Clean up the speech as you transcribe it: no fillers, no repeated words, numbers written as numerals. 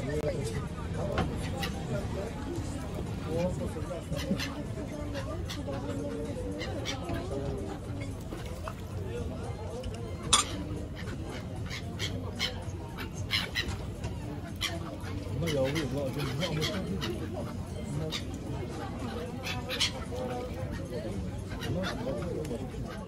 我们有五个，就你看我们。